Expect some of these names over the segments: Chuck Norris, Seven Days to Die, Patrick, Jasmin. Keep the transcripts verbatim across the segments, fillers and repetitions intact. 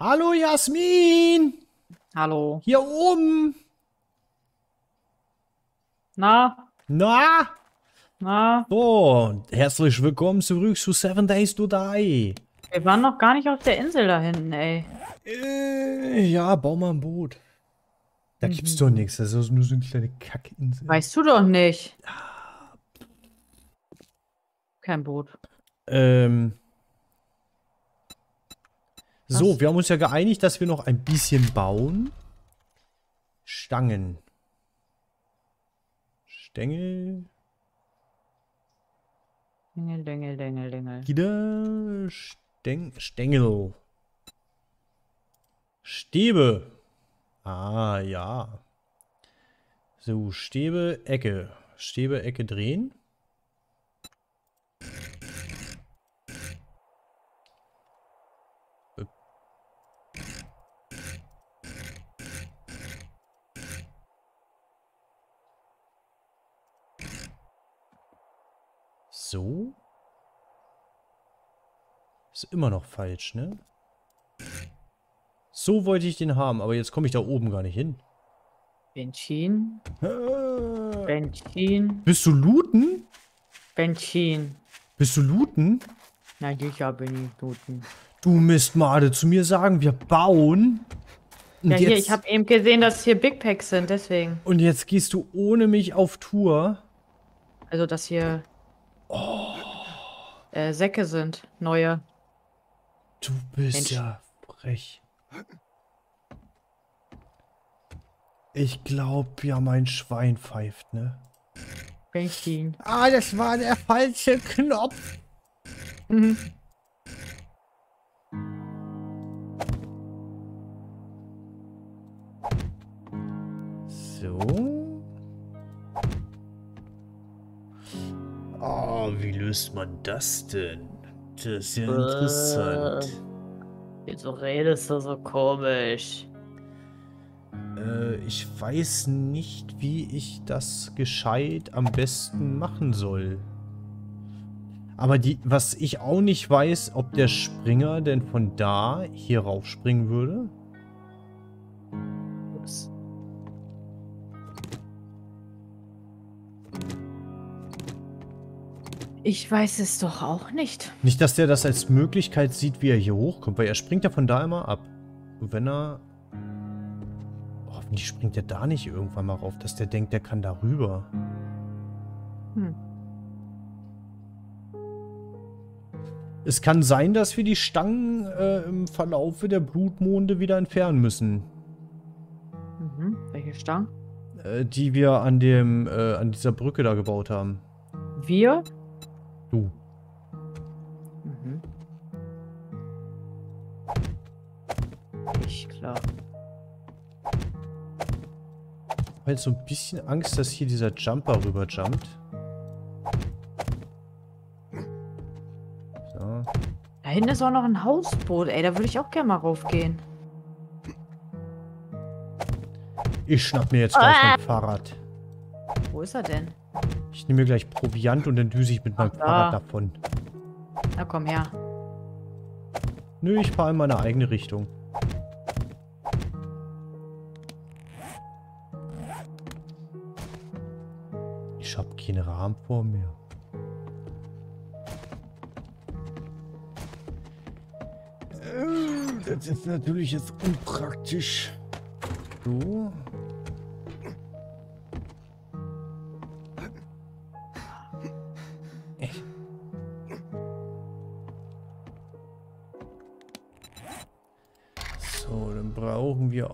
Hallo Jasmin! Hallo. Hier oben! Na? Na? Na? So, herzlich willkommen zurück zu Seven Days to Die. Wir waren noch gar nicht auf der Insel da hinten, ey. Äh, ja, bau mal ein Boot. Da mhm. gibt's doch nichts, das ist nur so eine kleine Kackinsel. Weißt du doch nicht. Kein Boot. Ähm... Was? So, wir haben uns ja geeinigt, dass wir noch ein bisschen bauen. Stangen. Stängel. Dengel, Dengel, Dengel, Dengel. Wieder Stäng Stängel. Stäbe. Ah, ja. So, Stäbe, Ecke. Stäbe, Ecke drehen. So? Ist immer noch falsch, ne? So wollte ich den haben, aber jetzt komme ich da oben gar nicht hin. Benzin. Ah. Benzin. Bist du looten? Benzin. Bist du looten? Na sicher bin ich looten. Du Mistmade, zu mir sagen, wir bauen. Und ja, hier, jetzt... ich habe eben gesehen, dass hier Big Packs sind, deswegen. Und jetzt gehst du ohne mich auf Tour. Also das hier... Oh. Äh, Säcke sind neue. Du bist Mensch. Ja frech. Ich glaube ja, mein Schwein pfeift, ne? Benzin. Ah, das war der falsche Knopf. Mhm. So. Wie löst man das denn? Das ist ja interessant. Wieso redest du so komisch? Äh, ich weiß nicht, wie ich das gescheit am besten machen soll. Aber die, was ich auch nicht weiß, ob der Springer denn von da hier raufspringen würde? Ups. Ich weiß es doch auch nicht. Nicht, dass der das als Möglichkeit sieht, wie er hier hochkommt, weil er springt ja von da immer ab. Und wenn er... Hoffentlich springt er da nicht irgendwann mal rauf, dass der denkt, der kann da rüber. Hm. Es kann sein, dass wir die Stangen äh, im Verlaufe der Blutmonde wieder entfernen müssen. Mhm. Welche Stangen? Äh, die wir an dem, äh, an dieser Brücke da gebaut haben. Wir? Du. Mhm. Nicht klar. Ich habe jetzt so ein bisschen Angst, dass hier dieser Jumper rüber jumpt. So. Da hinten ist auch noch ein Hausboot, ey. Da würde ich auch gerne mal raufgehen. Ich schnapp mir jetzt gleich ah. mein Fahrrad. Wo ist er denn? Ich nehme mir gleich Proviant und dann düse ich mit meinem Ach, Fahrrad da. davon. Na komm her. Nö, ich fahre in meine eigene Richtung. Ich habe keinen Rahmen vor mir. Das ist natürlich jetzt unpraktisch. So.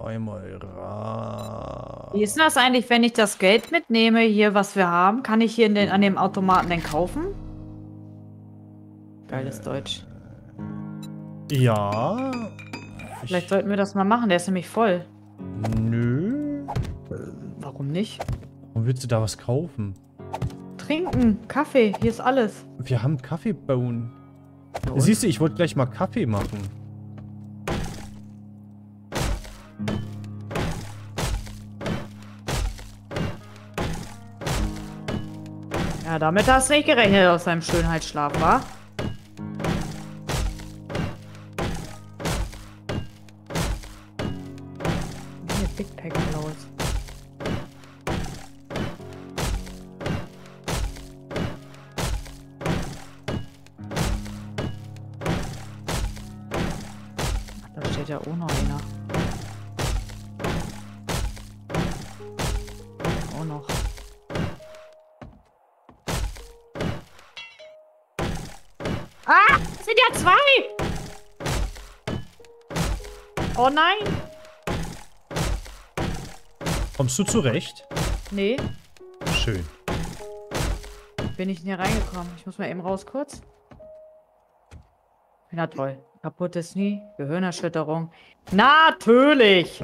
Einmal ra. Wie ist das eigentlich, wenn ich das Geld mitnehme, hier, was wir haben? Kann ich hier in den, an dem Automaten denn kaufen? Geiles äh, Deutsch. Ja. Vielleicht ich, sollten wir das mal machen, der ist nämlich voll. Nö. Warum nicht? Warum willst du da was kaufen? Trinken, Kaffee, hier ist alles. Wir haben Kaffeebohnen. Siehst du, ich wollte gleich mal Kaffee machen. Ja, damit hast du nicht gerechnet aus seinem Schönheitsschlaf, wa? Big Tiger los. Ach, da steht ja auch noch einer. Auch noch. Ah! Es sind ja zwei! Oh nein! Kommst du zurecht? Nee. Schön. Bin ich denn hier reingekommen? Ich muss mal eben raus kurz. Na toll. Kaputtes Knie, Gehirnerschütterung. Natürlich!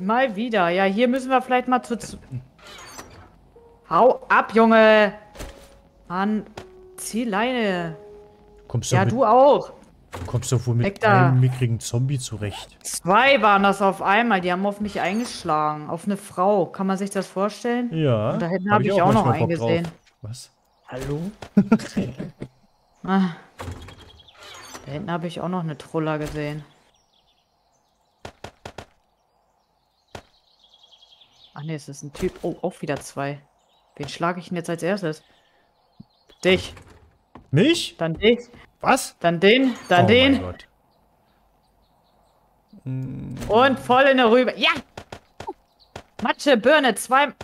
Mal wieder. Ja, hier müssen wir vielleicht mal zu... Hau ab, Junge! Mann, zieh Leine. Kommst du ja, du auch. Du kommst doch wohl mit einem mickrigen Zombie zurecht. Zwei waren das auf einmal. Die haben auf mich eingeschlagen. Auf eine Frau. Kann man sich das vorstellen? Ja. Und da hinten habe hab ich, ich auch noch einen gesehen. Was? Hallo? Ah. Da hinten habe ich auch noch eine Troller gesehen. Ach ne, es ist ein Typ. Oh, auch wieder zwei. Wen schlage ich denn jetzt als erstes? Dich. Mich? Dann dich. Was? Dann den, dann oh den. Mein Gott. Und voll in der Rübe. Ja! Matsche, Birne, zweimal.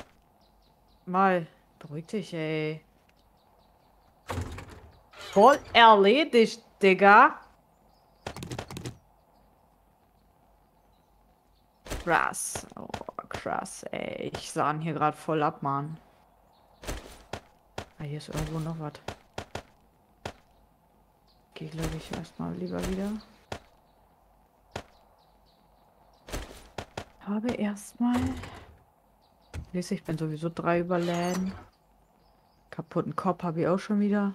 Beruhig dich, ey. Voll erledigt, Digga. Krass. Oh, krass, ey. Ich sah ihn hier gerade voll ab, Mann. Ah, hier ist irgendwo noch was. Gehe, glaube ich, erstmal lieber wieder. Habe erstmal. Ich bin sowieso drei überladen. Kaputten Kopf habe ich auch schon wieder.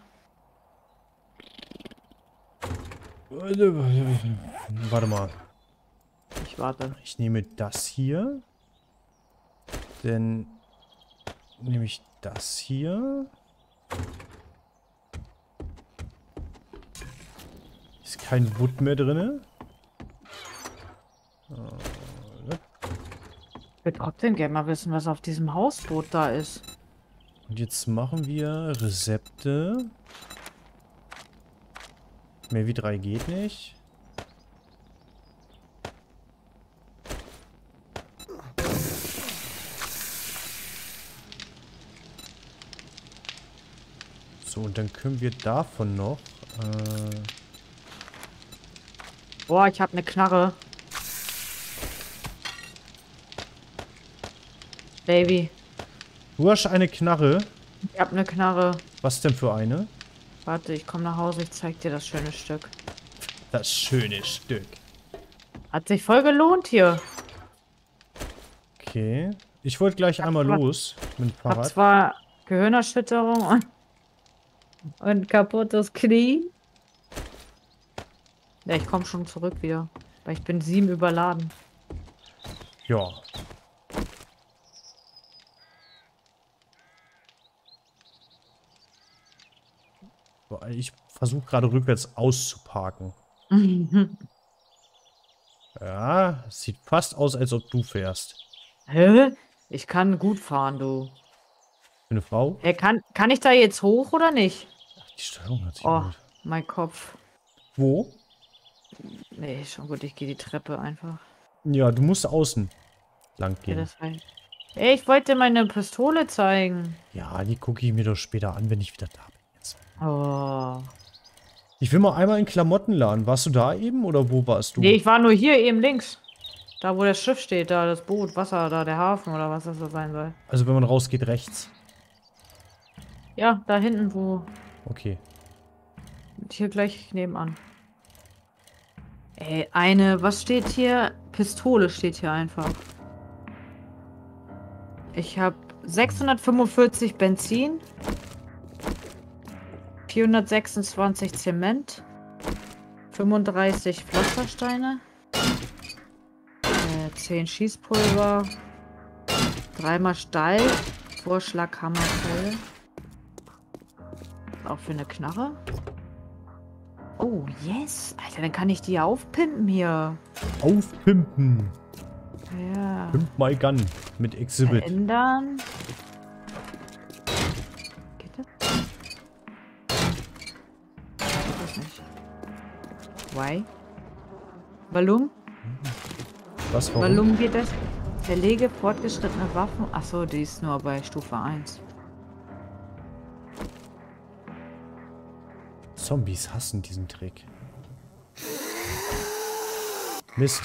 Warte mal. Ich warte. Ich nehme das hier. Dann nehme ich das hier. Kein Wood mehr drin. Ich würde trotzdem gerne mal wissen, was auf diesem Hausboot da ist. Und jetzt machen wir Rezepte. Mehr wie drei geht nicht. So, und dann können wir davon noch... Äh Boah, ich hab ne Knarre. Baby. Du hast eine Knarre? Ich hab ne Knarre. Was denn für eine? Warte, ich komm nach Hause, ich zeig dir das schöne Stück. Das schöne Stück. Hat sich voll gelohnt hier. Okay. Ich wollte gleich ich einmal zwar, los mit dem Fahrrad. Ich hab zwar Gehirnerschütterung und, und kaputtes Knie. Ja, ich komme schon zurück wieder, weil ich bin sieben überladen. Ja. Ich versuche gerade rückwärts auszuparken. Ja, sieht fast aus, als ob du fährst. Hä? Ich kann gut fahren, du. Eine Frau? Hey, kann, kann ich da jetzt hoch oder nicht? Ach, die Steuerung hat sich oh, gut. Mein Kopf. Wo? Nee, schon gut, ich gehe die Treppe einfach. Ja, du musst außen lang gehen. Ja, das heißt. Ey, ich wollte meine Pistole zeigen. Ja, die gucke ich mir doch später an, wenn ich wieder da bin. Jetzt. Oh. Ich will mal einmal in Klamotten laden. Warst du da eben oder wo warst du? Nee, ich war nur hier eben links. Da, wo das Schiff steht, da das Boot, Wasser, da der Hafen oder was das da sein soll. Also wenn man rausgeht, rechts? Ja, da hinten, wo... Okay. Und hier gleich nebenan. Ey, eine, was steht hier? Pistole steht hier einfach. Ich habe sechshundertfünfundvierzig Benzin, vierhundertsechsundzwanzig Zement, fünfunddreißig Pflastersteine, äh, zehn Schießpulver, dreimal Stahl, Vorschlag Hammerfell. Auch für eine Knarre. Oh, yes. Alter, dann kann ich die ja aufpimpen hier. Aufpimpen? Ja. Pimp my gun mit Exhibit. Ändern. Geht das? Ich weiß nicht. Why? Warum? Was warum? Warum geht das? Zerlege fortgeschrittene Waffen. Achso, die ist nur bei Stufe eins. Zombies hassen diesen Trick. Mist.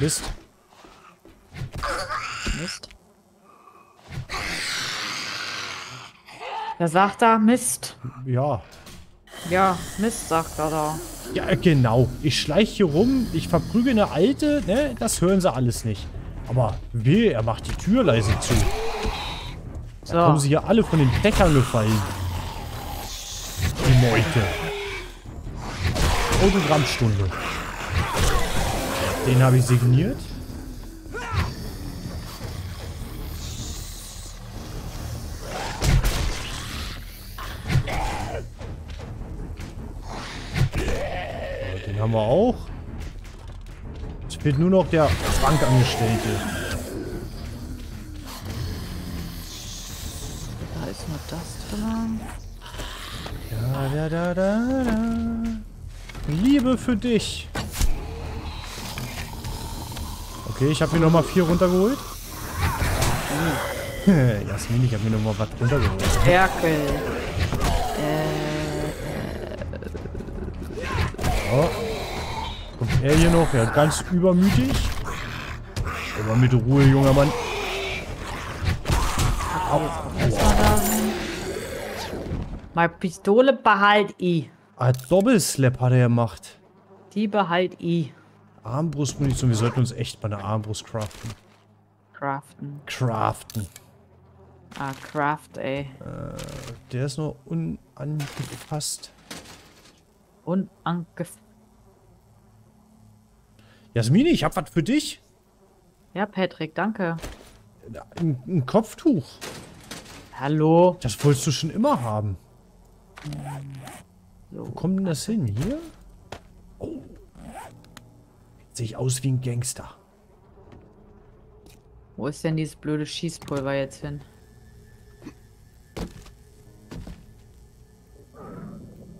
Mist. Mist. Da sagt er Mist. Ja. Ja, Mist sagt er da. Ja, genau. Ich schleiche hier rum, ich verprüge eine Alte, ne? Das hören sie alles nicht. Aber weh, er macht die Tür leise zu. So. Da kommen sie hier alle von den Dächern gefallen. Die Meute. Autogrammstunde. Den habe ich signiert. So, den haben wir auch. Es fehlt nur noch der Bankangestellte. Da ist nur das dran. Da, da, da, da, da. Liebe für dich. Okay, ich habe mir nochmal vier runtergeholt. Oh. Jasmin, ich habe mir nochmal was runtergeholt. Ferkel. Äh. So. Kommt er hier noch? Ja, ganz übermütig. Aber mit Ruhe, junger Mann. Au. Wow. Meine Pistole behalt ich. Ah, Doppelslap hat er gemacht. Die behalt ich. Armbrustmunition, wir sollten uns echt bei einer Armbrust craften. Craften. Craften. Ah, Craft, ey. Äh, der ist noch unangefasst. Unangefasst. Jasmin, ich hab was für dich. Ja, Patrick, danke. Ein, ein Kopftuch. Hallo. Das wolltest du schon immer haben. So. Wo kommt denn das hin? Hier? Oh. Sehe ich aus wie ein Gangster. Wo ist denn dieses blöde Schießpulver jetzt hin?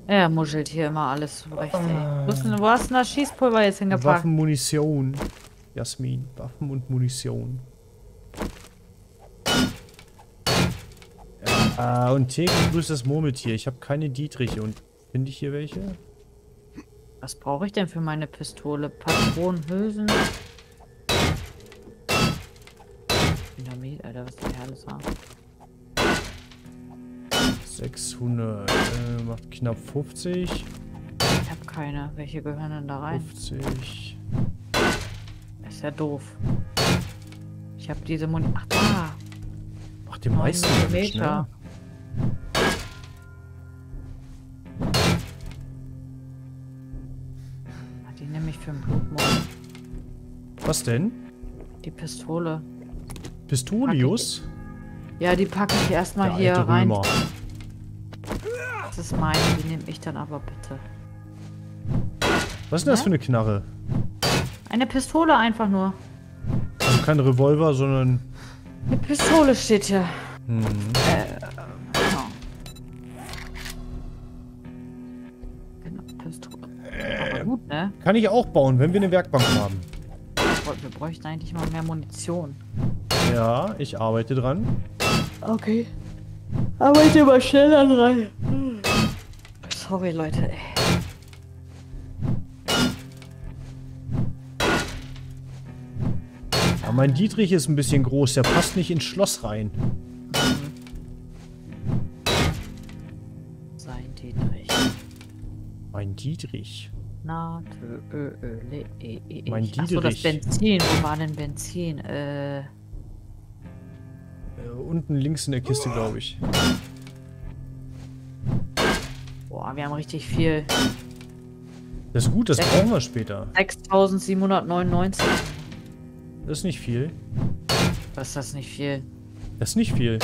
Er muschelt hier immer alles zurecht, ey. Wo, ist denn, wo hast denn das Schießpulver jetzt hingepackt? Waffen, Munition. Jasmin, Waffen und Munition. Ja, und Theke grüßt das Murmeltier. Ich habe keine Dietriche. Und finde ich hier welche? Was brauche ich denn für meine Pistole? Patronenhülsen? Dynamit, Alter, was die alles haben. sechshundert, äh, macht knapp fünfzig. Ich habe keine. Welche gehören denn da rein? fünfzig. Das ist ja doof. Ich habe diese Muni. Ach, da! Ach, den meisten Meter. Für einen Blutmord. Was denn? Die Pistole. Pistolius? Die, ja, die packe ich erstmal der hier rein. Römer. Das ist meine, die nehme ich dann aber bitte. Was ist denn ja? das für eine Knarre? Eine Pistole einfach nur. Also kein Revolver, sondern... Eine Pistole steht hier. Hm. Äh, genau. Genau, Pistole. Aber gut, ne? Kann ich auch bauen, wenn wir eine Werkbank haben. Wir bräuchten eigentlich mal mehr Munition. Ja, ich arbeite dran. Okay. Arbeite mal schneller dran. Sorry, Leute, ey. Ja, mein Dietrich ist ein bisschen groß, der passt nicht ins Schloss rein. Sein Dietrich. Mein Dietrich. Na, tö, ö, ö, le, e, e, e. Mein Achso, das Benzin. Wo war denn Benzin? Äh. äh unten links in der Kiste, glaube ich. Boah, wir haben richtig viel. Das ist gut, das sechs, brauchen wir später. sechstausendsiebenhundertneunundneunzig. Das ist nicht viel. Was ist das nicht viel? Das ist nicht viel.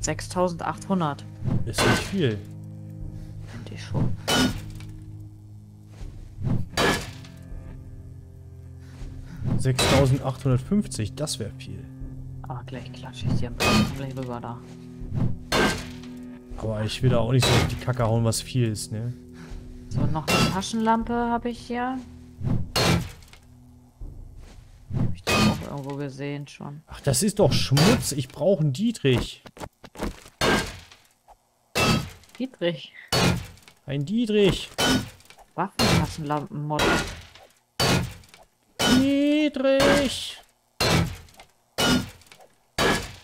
sechstausendachthundert. Das ist nicht viel. Finde ich schon. sechstausendachthundertfünfzig, das wäre viel. Ah, gleich klatsche ich dir ein bisschen gleich rüber da. Aber ich will da auch nicht so auf die Kacke hauen, was viel ist, ne? So, noch eine Taschenlampe habe ich hier. Hab ich die auch irgendwo gesehen schon. Ach, das ist doch Schmutz. Ich brauche einen Dietrich. Dietrich? Ein Dietrich. Waffentaschenlampen-Mod. Dietrich!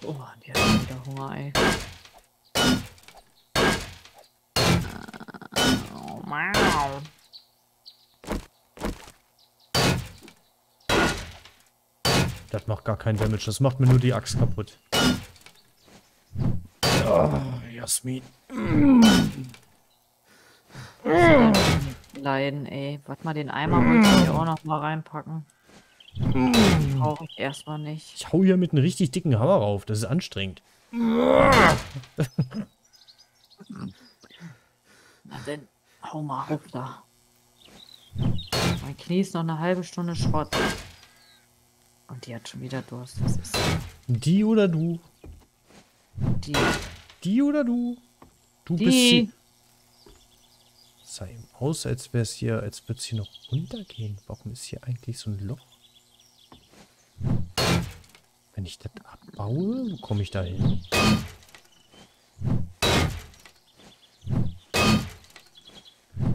Oh, die hat wieder Hunger, ey. Oh, wow. Das macht gar keinen Damage, das macht mir nur die Axt kaputt. Oh, Jasmin. Leiden, ey. Warte mal, den Eimer wollte ich hier auch noch mal reinpacken. Brauche ich erstmal nicht. Ich hau hier mit einem richtig dicken Hammer rauf, das ist anstrengend. Na denn, hau mal rauf da. Mein Knie ist noch eine halbe Stunde Schrott. Und die hat schon wieder Durst, was ist das? Die oder du? Die. Die oder du? Du die. Bist sie. Sah ihm aus, als wäre es hier, als würde es hier noch runtergehen. Warum ist hier eigentlich so ein Loch? Wenn ich das abbaue, wo komme ich da hin?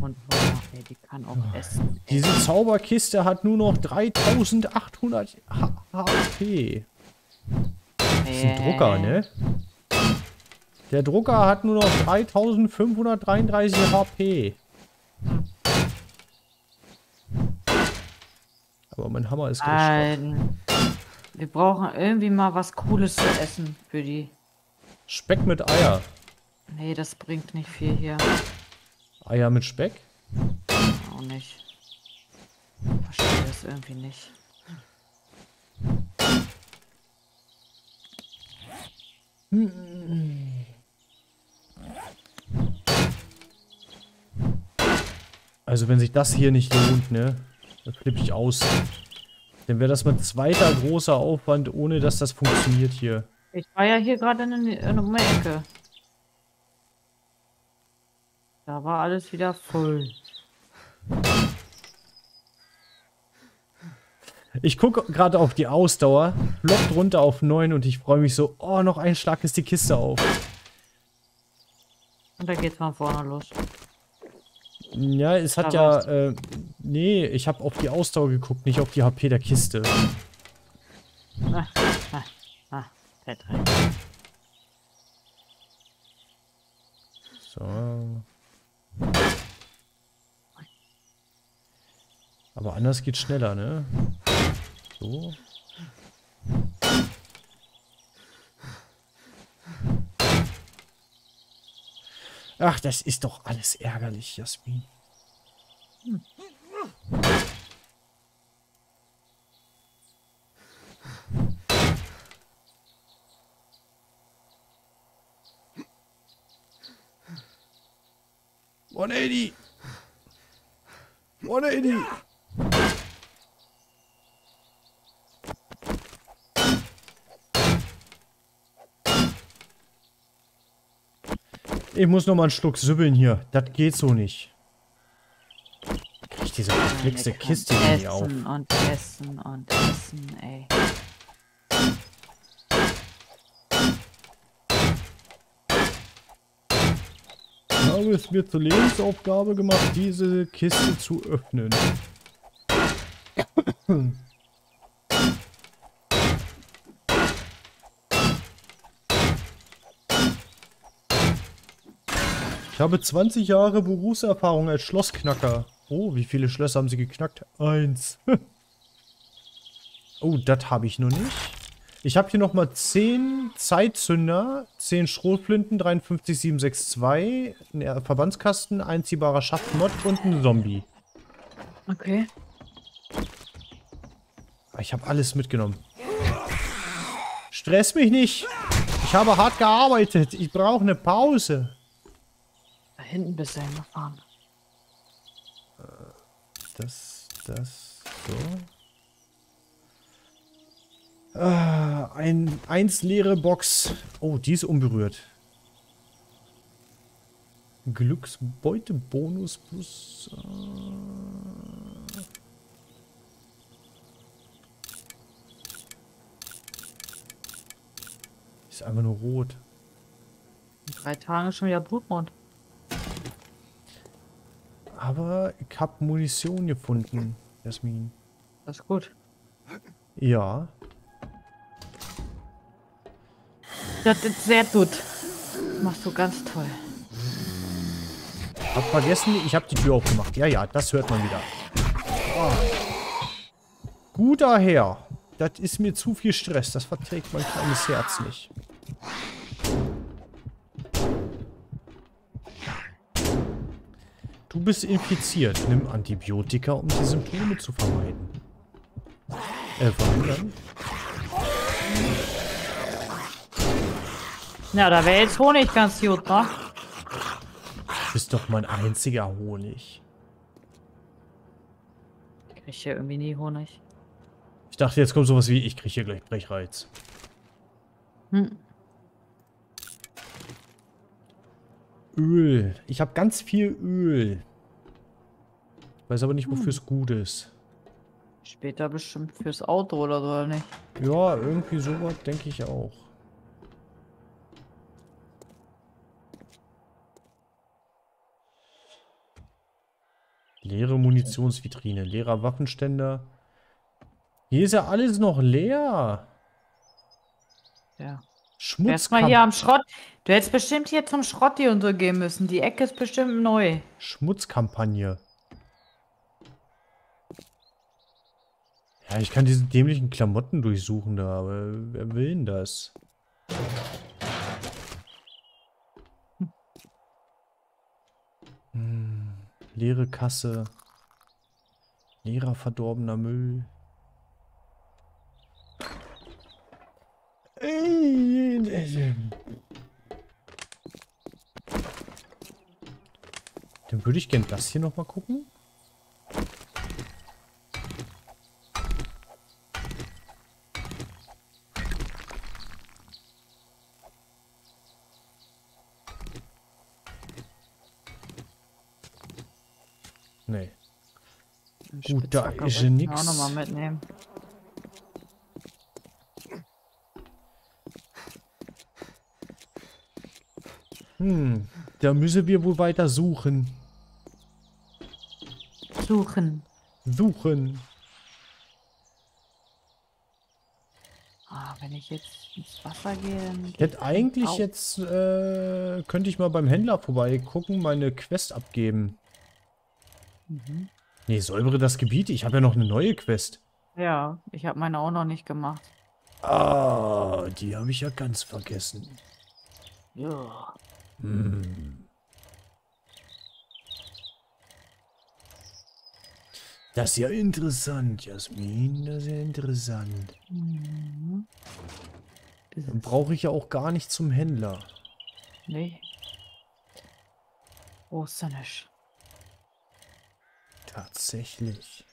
Und ey, die kann auch oh, essen. Diese Zauberkiste hat nur noch dreitausendachthundert H P. Das ist ein Drucker, ne? Der Drucker hat nur noch dreitausendfünfhundertdreiunddreißig H P. Aber mein Hammer ist gleich schrott. Wir brauchen irgendwie mal was Cooles zu essen für die. Speck mit Eier. Nee, das bringt nicht viel hier. Eier mit Speck? Auch nicht. Ich verstehe das irgendwie nicht. Hm. Also wenn sich das hier nicht lohnt, ne? Dann flippe ich aus. Dann wäre das mein zweiter großer Aufwand, ohne dass das funktioniert hier. Ich war ja hier gerade in einer Ecke. Da war alles wieder voll. Ich gucke gerade auf die Ausdauer, lockt runter auf neun und ich freue mich so, oh, noch ein Schlag ist die Kiste auf. Und da geht's von vorne los. Ja, es hat ja... Äh, nee, ich habe auf die Ausdauer geguckt, nicht auf die H P der Kiste. Ah, ah, ah, fällt rein. So. Aber anders geht's schneller, ne? So. Ach, das ist doch alles ärgerlich, Jasmin. Hm. hundertachtzig! hundertachtzig! Ich muss noch mal einen Schluck sübbeln hier. Das geht so nicht. Krieg ich diese verflixte Kiste hier auf. Essen und essen und essen, ey. Ich habe es mir zur Lebensaufgabe gemacht, diese Kiste zu öffnen. Ich habe zwanzig Jahre Berufserfahrung als Schlossknacker. Oh, wie viele Schlösser haben sie geknackt? Eins. Oh, das habe ich noch nicht. Ich habe hier nochmal zehn Zeitzünder, zehn Schrotflinten, fünf drei sieben sechs zwei, einen Verbandskasten, einziehbarer Schaftmod und einen Zombie. Okay. Ich habe alles mitgenommen. Stress mich nicht. Ich habe hart gearbeitet. Ich brauche eine Pause. Hinten bist du hingefahren. Das, das, so. Ah, ein eins leere Box. Oh, die ist unberührt. Glücksbeutebonus plus... Äh ist einfach nur rot. In drei Tagen schon wieder Blutmond. Aber ich habe Munition gefunden, Jasmin. Das ist gut. Ja. Das ist sehr gut. Das machst du ganz toll. Hab vergessen, ich habe die Tür aufgemacht. Ja, ja, das hört man wieder. Oh. Guter Herr. Das ist mir zu viel Stress. Das verträgt mein kleines Herz nicht. Du bist infiziert. Nimm Antibiotika, um die Symptome zu vermeiden. Äh, verhindern? Na, da wäre jetzt Honig ganz gut, ne? Ist doch mein einziger Honig. Ich krieg hier irgendwie nie Honig. Ich dachte, jetzt kommt sowas wie, ich krieg hier gleich Brechreiz. Hm. Öl. Ich habe ganz viel Öl. Weiß aber nicht, wofür hm. es gut ist. Später bestimmt fürs Auto oder so, oder nicht? Ja, irgendwie sowas denke ich auch. Leere Munitionsvitrine, leerer Waffenständer. Hier ist ja alles noch leer. Ja. Schmutz. Du hättest mal hier am Schrott. Du hättest bestimmt hier zum Schrotti und so gehen müssen. Die Ecke ist bestimmt neu. Schmutzkampagne. Ja, ich kann diese dämlichen Klamotten durchsuchen da, aber wer will denn das? Hm. Leere Kasse. Leerer verdorbener Müll. Dann würde ich gerne das hier nochmal gucken. Nee. Gut, da ist ja nix. Auch noch mal mitnehmen. Hm, da müssen wir wohl weiter suchen. Suchen. Suchen. Ah, wenn ich jetzt ins Wasser gehe... Ich hätte eigentlich auf. jetzt... Äh, könnte ich mal beim Händler vorbeigucken, meine Quest abgeben. Mhm. Nee, säubere das Gebiet. Ich habe ja noch eine neue Quest. Ja, ich habe meine auch noch nicht gemacht. Ah, die habe ich ja ganz vergessen. Ja. Hm. Das ist ja interessant, Jasmin. Das ist ja interessant. Mhm. Dann brauche ich ja auch gar nicht zum Händler. Nee. Oh, ist ja nicht. Tatsächlich.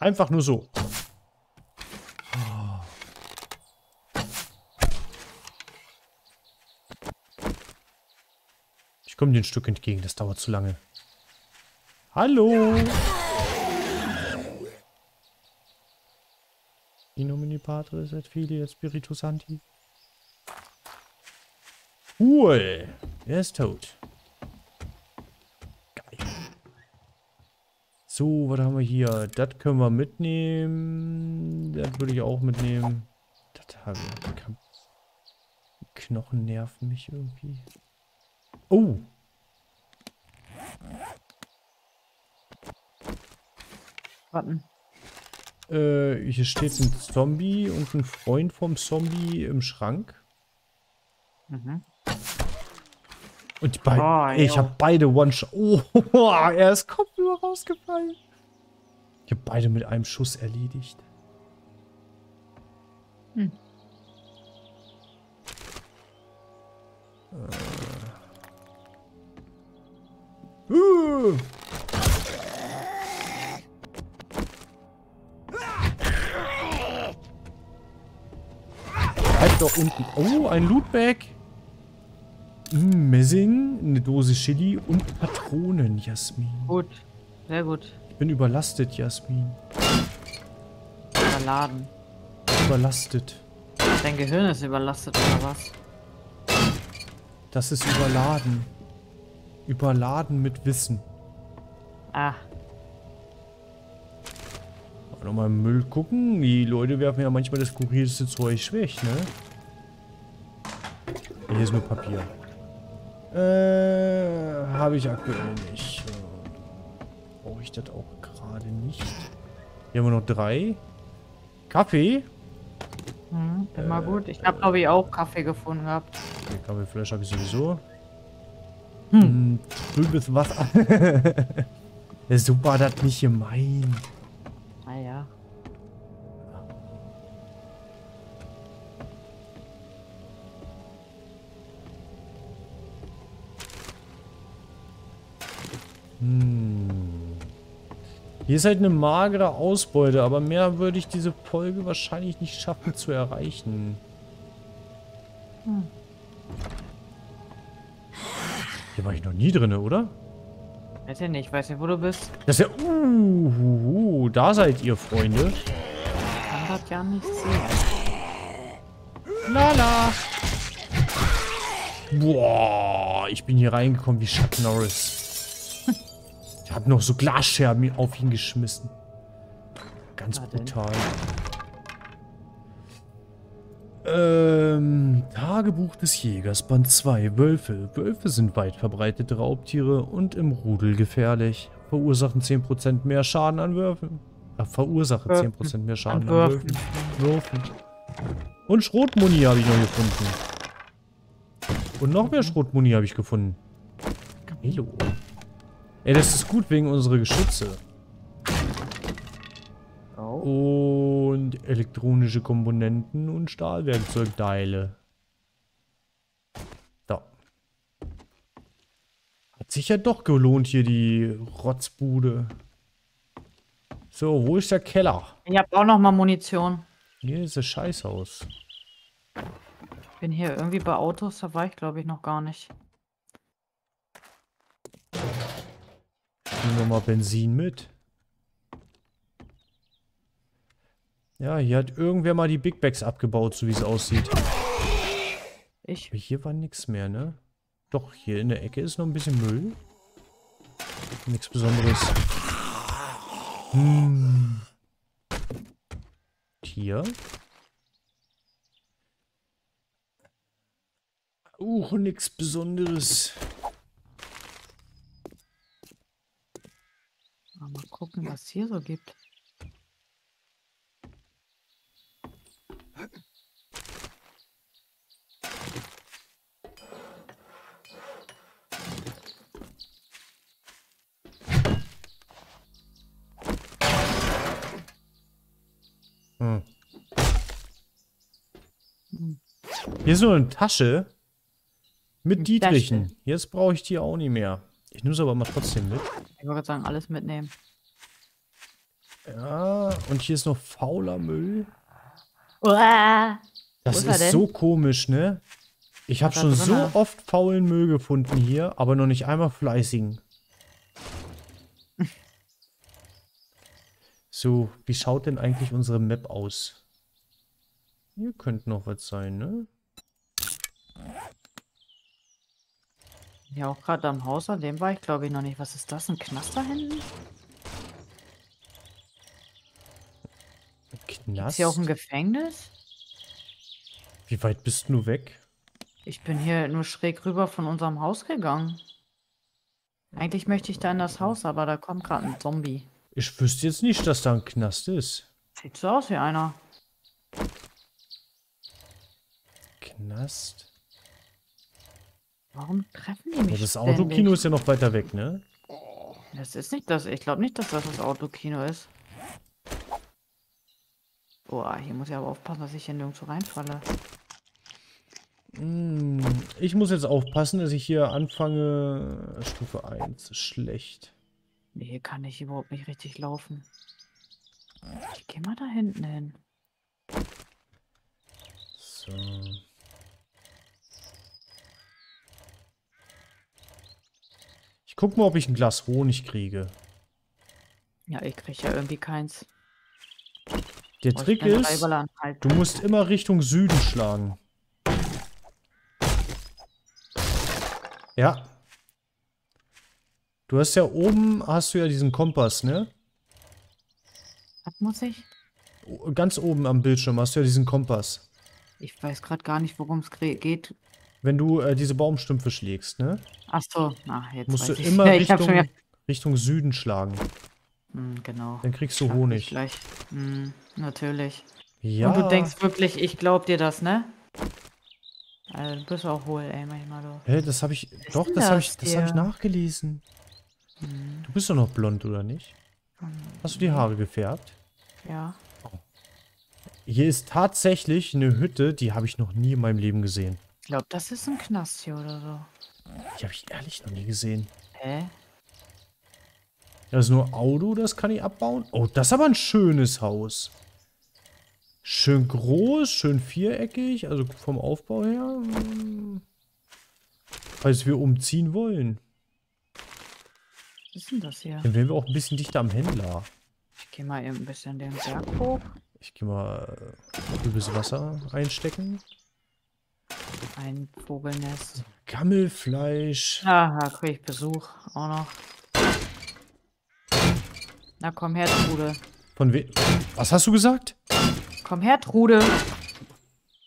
Einfach nur so. Oh. Ich komme dir ein Stück entgegen, das dauert zu lange. Hallo! In nomine Patris et Filii et Spiritus Sancti. Cool. Er ist tot. Geil. So, was haben wir hier? Das können wir mitnehmen. Das würde ich auch mitnehmen. Das habe ich. Die Knochen nerven mich irgendwie. Oh. Warten. Äh, hier steht ein Zombie und ein Freund vom Zombie im Schrank. Mhm. Und die beiden. Oh, ey, ich habe beide One-Shot. Oh, er ist kopfüber rausgefallen. Ich habe beide mit einem Schuss erledigt. Hm. Äh. Nö. Bleib doch unten. Oh, ein Lootbag. Messing, eine Dose Chili und Patronen, Jasmin. Gut, sehr gut. Ich bin überlastet, Jasmin. Überladen. Überlastet. Dein Gehirn ist überlastet, oder was? Das ist überladen. Überladen mit Wissen. Ah. Nochmal im Müll gucken. Die Leute werfen ja manchmal das skurrilste Zeug weg, ne? Hier ist nur Papier. Äh, habe ich aktuell nicht. Brauche ich das auch gerade nicht. Hier haben wir noch drei. Kaffee. Hm, bin mal äh, gut. Ich habe, glaube ich, auch Kaffee gefunden gehabt. Okay, Kaffeeflash habe ich sowieso. Hm. Trübes Wasser. Super, das nicht gemein. Naja. Hm. Hier ist halt eine magere Ausbeute, aber mehr würde ich diese Folge wahrscheinlich nicht schaffen zu erreichen. Hm. Hier war ich noch nie drin, oder? Weiß ja nicht, weiß ja, wo du bist. Das ist ja. Uh, uh, uh, da seid ihr, Freunde. Ich kann das ja nicht sehen. Lala! Boah, ich bin hier reingekommen wie Chuck Norris. Ich hab noch so Glasscherben auf ihn geschmissen. Ganz brutal. Ähm, Tagebuch des Jägers, Band zwei, Wölfe. Wölfe sind weit verbreitete Raubtiere und im Rudel gefährlich. Verursachen zehn Prozent mehr Schaden an Würfen. Ach, verursache zehn Prozent mehr Schaden an Würfen. Würfen. Und Schrotmuni habe ich noch gefunden. Und noch mehr Schrotmuni habe ich gefunden. Camelo. Ey, das ist gut wegen unserer Geschütze. Und elektronische Komponenten und Stahlwerkzeugteile. Da. Hat sich ja doch gelohnt hier die Rotzbude. So, wo ist der Keller? Ich hab auch noch mal Munition. Hier ist das Scheißhaus. Ich bin hier irgendwie bei Autos, da war ich glaube ich noch gar nicht. Nehmen wir mal Benzin mit. Ja, hier hat irgendwer mal die Big Bags abgebaut, so wie es aussieht. Ich? Aber hier war nichts mehr, ne? Doch, hier in der Ecke ist noch ein bisschen Müll. Nichts Besonderes. Hm. Hier. Uh, nichts Besonderes. Mal gucken, was es hier so gibt. Hm. Hier ist so eine Tasche mit Dietrichen. Jetzt brauche ich die auch nicht mehr. Ich nehme es aber mal trotzdem mit. Ich wollte sagen, alles mitnehmen. Ja, und hier ist noch fauler Müll. Uah. Das ist, ist so komisch, ne? Ich habe schon so hat? oft faulen Müll gefunden hier, aber noch nicht einmal fleißigen. So, wie schaut denn eigentlich unsere Map aus? Hier könnte noch was sein, ne? Ja, auch gerade am Haus, an dem war ich glaube ich noch nicht. Was ist das, ein Knast da hinten? Knast? Ist hier auch ein Gefängnis? Wie weit bist du weg? Ich bin hier nur schräg rüber von unserem Haus gegangen. Eigentlich möchte ich da in das Haus, aber da kommt gerade ein Zombie. Ich wüsste jetzt nicht, dass da ein Knast ist. Sieht so aus wie einer. Knast? Warum treffen die mich ständig? Das Autokino ist ja noch weiter weg, ne? Das ist nicht das. Ich glaube nicht, dass das das Autokino ist. Boah, hier muss ich aber aufpassen, dass ich hier nirgendwo reinfalle. Ich muss jetzt aufpassen, dass ich hier anfange. Stufe eins ist schlecht. Nee, hier kann ich überhaupt nicht richtig laufen. Ich geh mal da hinten hin. So. Ich guck mal, ob ich ein Glas Honig kriege. Ja, ich krieg ja irgendwie keins. Der Trick ist, du musst immer Richtung Süden schlagen. Ja. Du hast ja oben, hast du ja diesen Kompass, ne? Was muss ich? Ganz oben am Bildschirm hast du ja diesen Kompass. Ich weiß gerade gar nicht, worum es geht. Wenn du äh, diese Baumstümpfe schlägst, ne? Ach so, na, jetzt musst weiß du ich. immer ja, ich Richtung, schon Richtung Süden schlagen. Hm, genau. Dann kriegst du Honig. Hm, natürlich. Ja. Und du denkst wirklich, ich glaub dir das, ne? Also, du bist auch hohl, ey, manchmal doch. Hä, hey, das habe ich. Was doch, das, das habe ich, das hab ich nachgelesen. Hm. Du bist doch noch blond, oder nicht? Hm. Hast du die Haare gefärbt? Ja. Oh. Hier ist tatsächlich eine Hütte, die habe ich noch nie in meinem Leben gesehen. Ich glaube, das ist ein Knast hier oder so. Die habe ich ehrlich noch nie gesehen. Hä? Das ist nur Auto, das kann ich abbauen. Oh, das ist aber ein schönes Haus. Schön groß, schön viereckig, also vom Aufbau her. Falls wir umziehen wollen. Was ist denn das hier? Dann wären wir auch ein bisschen dichter am Händler. Ich gehe mal eben ein bisschen den Berg hoch. Ich gehe mal übes Wasser einstecken. Ein Vogelnest. Gammelfleisch. Aha, kriege ich Besuch auch noch. Na komm her, Trude. Von wem? Was hast du gesagt? Komm her, Trude.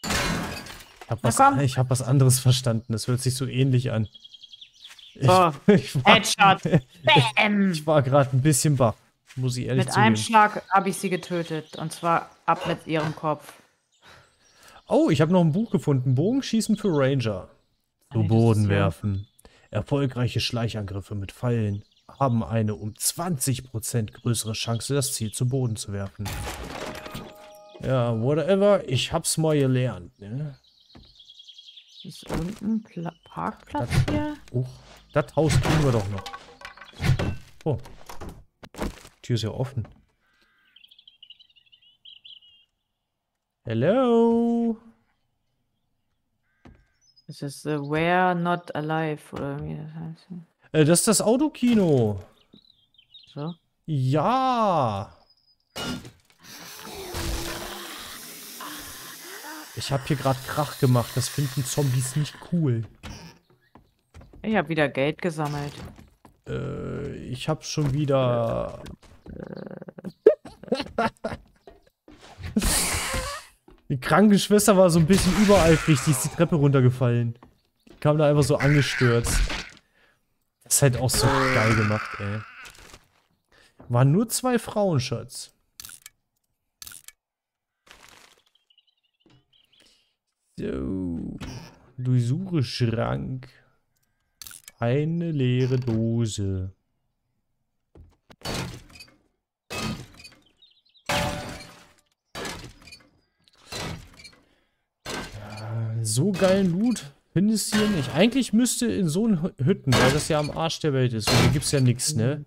Ich hab, was, ich hab was anderes verstanden. Das hört sich so ähnlich an. So, ich, ich war, Headshot. Bam. Ich war gerade ein bisschen baff. Muss ich ehrlich zugeben. Mit einem Schlag habe ich sie getötet. Und zwar ab mit ihrem Kopf. Oh, ich habe noch ein Buch gefunden. Bogenschießen für Ranger. Zu Boden werfen. Erfolgreiche Schleichangriffe mit Pfeilen haben eine um zwanzig Prozent größere Chance, das Ziel zu Boden zu werfen. Ja, whatever. Ich hab's mal gelernt, ne? Ist irgendein Pla Parkplatz das, hier? Oh, das Haus kriegen wir doch noch. Oh. Die Tür ist ja offen. Hello? Es ist uh, We're Not Alive, oder wie das heißt. Das ist das Autokino. So? Ja. Ich habe hier gerade Krach gemacht. Das finden Zombies nicht cool. Ich habe wieder Geld gesammelt. Äh, ich habe schon wieder... Die Krankenschwester war so ein bisschen übereifrig. Die ist die Treppe runtergefallen. Die kam da einfach so angestürzt. Das ist halt auch so geil gemacht, ey. Waren nur zwei Frauen, Schatz. So. Durchsuche Schrank. Eine leere Dose. Ja, so geilen Loot. Findest du hier nicht? Eigentlich müsste in so einen Hütten, weil das ja am Arsch der Welt ist. Und hier gibt's ja nichts, ne?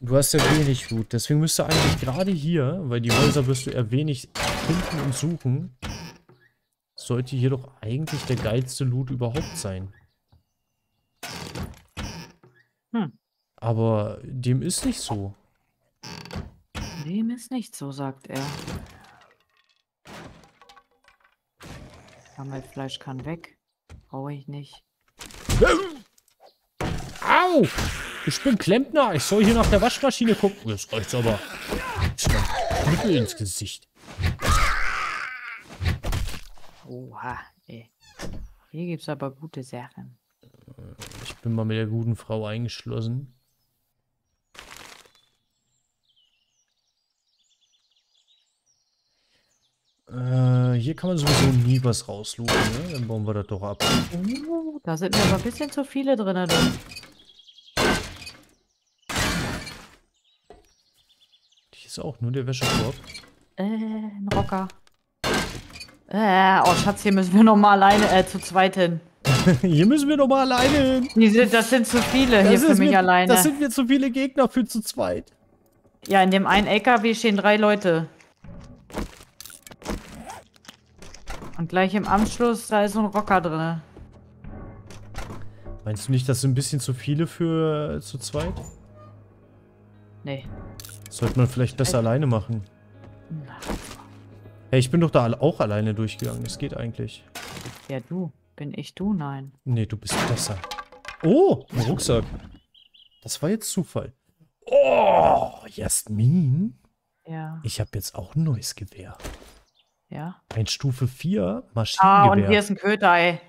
Du hast ja wenig Loot. Deswegen müsste eigentlich gerade hier, weil die Häuser wirst du eher wenig finden und suchen, sollte hier doch eigentlich der geilste Loot überhaupt sein. Hm. Aber dem ist nicht so. Dem ist nicht so, sagt er. Gammelfleisch kann weg. Brauche ich nicht. Au! Ich bin Klempner. Ich soll hier nach der Waschmaschine gucken. Das reicht's aber. Mittel ins Gesicht. Oha, ey. Hier gibt's aber gute Sachen. Ich bin mal mit der guten Frau eingeschlossen. Äh, hier kann man sowieso nie was rausloten, ne? Dann bauen wir das doch ab. Oh, da sind mir aber ein bisschen zu viele drin. Oder? Hier ist auch nur der Wäschekorb. Äh, ein Rocker. Äh, oh Schatz, hier müssen wir noch mal alleine, äh, zu zweit hin. Hier müssen wir noch mal alleine hin. Das sind zu viele das hier für mich mir, alleine. Das sind mir zu viele Gegner für zu zweit. Ja, in dem einen L K W stehen drei Leute. Und gleich im Anschluss, da ist so ein Rocker drin. Meinst du nicht, das sind ein bisschen zu viele für äh, zu zweit? Nee. Sollte man vielleicht das alleine machen? Hey, ich bin doch da auch alleine durchgegangen. Das geht eigentlich. Ja, du. Bin ich du? Nein. Nee, du bist besser. Oh, ein Rucksack. Das war jetzt Zufall. Oh, Jasmin. Ja. Ich habe jetzt auch ein neues Gewehr. Ja. Ein Stufe vier Maschinengewehr. Ah, und hier ist ein Köter, ey.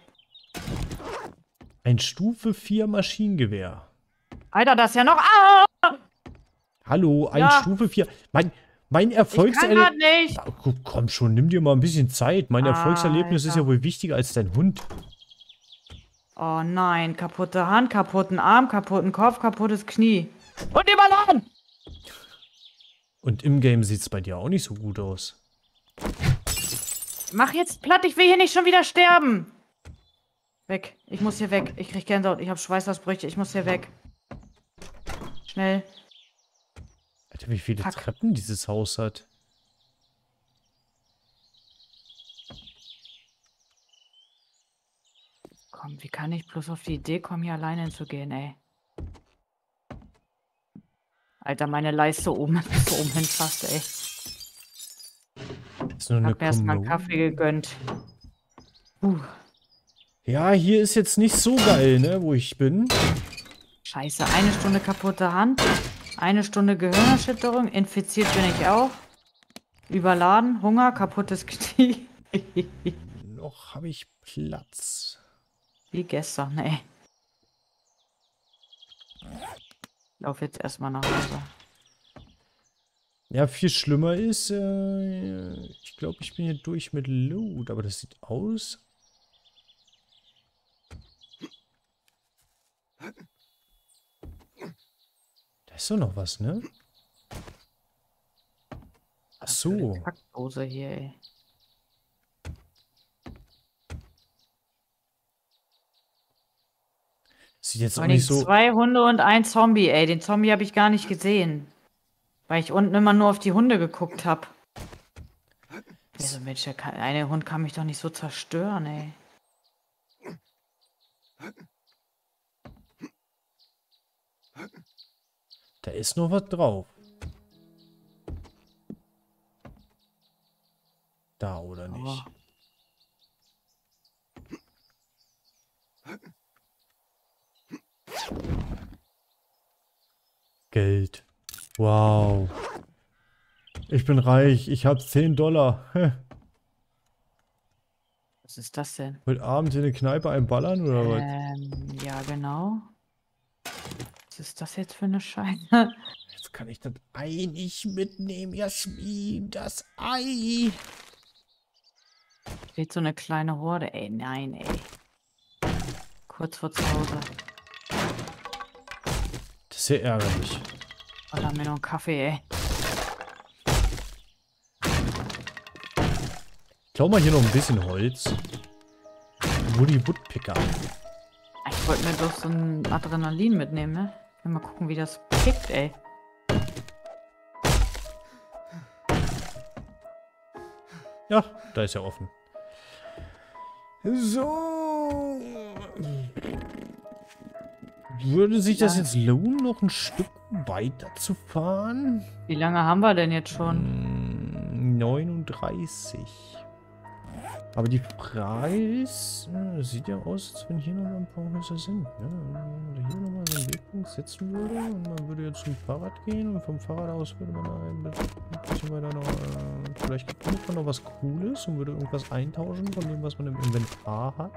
Ein Stufe vier Maschinengewehr. Alter, das ist ja noch... Ah! Hallo, ein ja. Stufe vier... Mein, mein Erfolgserlebnis... Komm schon, nimm dir mal ein bisschen Zeit. Mein ah, Erfolgserlebnis Alter. ist ja wohl wichtiger als dein Hund. Oh nein, kaputte Hand, kaputten Arm, kaputten Kopf, kaputtes Knie. Und überladen! Und im Game sieht es bei dir auch nicht so gut aus. Mach jetzt platt, ich will hier nicht schon wieder sterben. Weg, ich muss hier weg. Ich krieg Gänsehaut, ich hab Schweißausbrüche, ich muss hier weg. Schnell. Alter, wie viele Fuck. Treppen dieses Haus hat. Komm, wie kann ich bloß auf die Idee kommen, hier alleine hinzugehen, ey? Alter, meine Leiste oben ist so oben hin fast, ey. Ich hab mir erstmal einen Kaffee gegönnt. Puh. Ja, hier ist jetzt nicht so geil, ne, wo ich bin. Scheiße, eine Stunde kaputte Hand, eine Stunde Gehirnerschütterung, infiziert bin ich auch. Überladen, Hunger, kaputtes Knie. Noch habe ich Platz. Wie gestern, ey. Ich laufe jetzt erstmal nach Hause. Ja, viel schlimmer ist, äh, ich glaube, ich bin hier durch mit Loot, aber das sieht aus. Da ist doch noch was, ne? Ach so. Packdose hier, ey. Sieht jetzt auch nicht so... Zwei Hunde und ein Zombie, ey. Den Zombie habe ich gar nicht gesehen. Weil ich unten immer nur auf die Hunde geguckt habe. Also Mensch, der kann, eine Hund kann mich doch nicht so zerstören, ey. Da ist noch was drauf. Da oder nicht? Oh. Geld. Wow. Ich bin reich. Ich habe zehn Dollar. Was ist das denn? Heute Abend in eine Kneipe einballern oder was? Ähm, ja, genau. Was ist das jetzt für eine Scheiße? Jetzt kann ich das Ei nicht mitnehmen, Jasmin. Das Ei. Steht so eine kleine Horde. Ey, nein, ey. Kurz vor zu Hause. Das ist ja ärgerlich. Oh, da haben wir noch einen Kaffee, ey. Klau mal hier noch ein bisschen Holz. Woody Woodpicker. Ich wollte mir doch so ein Adrenalin mitnehmen, ne? Mal gucken, wie das kickt, ey. Ja, da ist ja offen. So. Würde sich das jetzt lohnen, noch ein Stück weiterzufahren? Wie lange haben wir denn jetzt schon? neununddreißig. Aber die Frage ist, das sieht ja aus, als wenn hier noch mal ein paar Häuser sind. Ja, wenn hier nochmal so einen Wegpunkt setzen würde und man würde jetzt zum Fahrrad gehen und vom Fahrrad aus würde man ein bisschen weiter noch, äh, vielleicht gibt man noch was Cooles und würde irgendwas eintauschen von dem, was man im Inventar hat.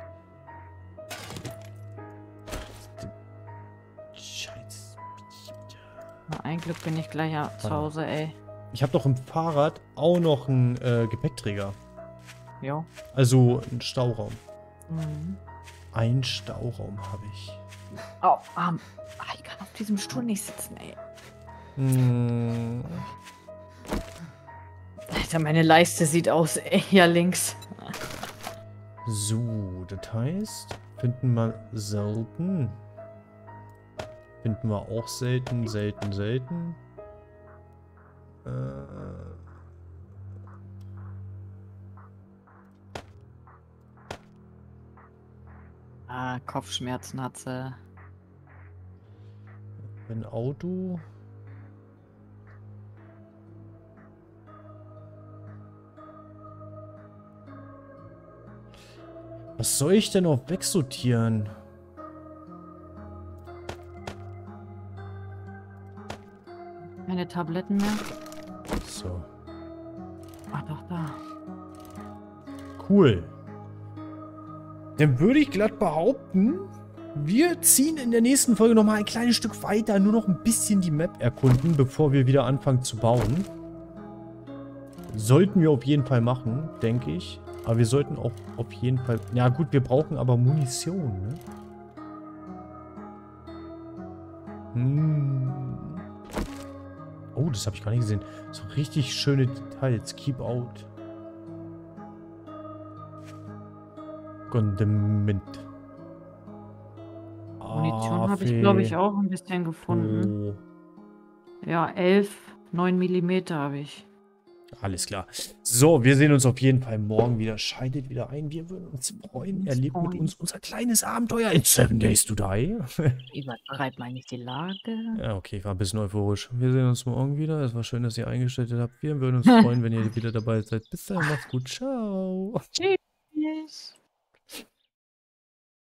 Ein Glück bin ich gleich ja zu Hause, ey. Ich habe doch im Fahrrad auch noch einen äh, Gepäckträger. Ja. Also einen Stauraum. Mhm. Ein Stauraum habe ich. Oh, Arm. Um, ich kann auf diesem Stuhl nicht sitzen, ey. Mhm. Alter, meine Leiste sieht aus, ey, ja links. So, das heißt, finden wir selten. Finden wir auch selten, selten, selten. Äh... Ah, Kopfschmerzen hat sie. Ein Auto. Was soll ich denn auch wegsortieren? Keine Tabletten mehr. So. Ach doch, da. Cool. Dann würde ich glatt behaupten, wir ziehen in der nächsten Folge nochmal ein kleines Stück weiter, nur noch ein bisschen die Map erkunden, bevor wir wieder anfangen zu bauen. Sollten wir auf jeden Fall machen, denke ich. Aber wir sollten auch auf jeden Fall... Ja gut, wir brauchen aber Munition, ne? Hm. Oh, das habe ich gar nicht gesehen. So richtig schöne Details. Keep out. Condiment. Munition ah, habe ich, glaube ich, auch ein bisschen gefunden. Oh. Ja, elf, neun Millimeter habe ich. Alles klar. So, wir sehen uns auf jeden Fall morgen wieder. Schaltet wieder ein. Wir würden uns freuen. Erlebt mit uns unser kleines Abenteuer in Seven Days to Die. Übertreibt mal nicht die Lage. Ja, okay, ich war ein bisschen euphorisch. Wir sehen uns morgen wieder. Es war schön, dass ihr eingeschaltet habt. Wir würden uns freuen, wenn ihr wieder dabei seid. Bis dann, macht's gut. Ciao. Tschüss.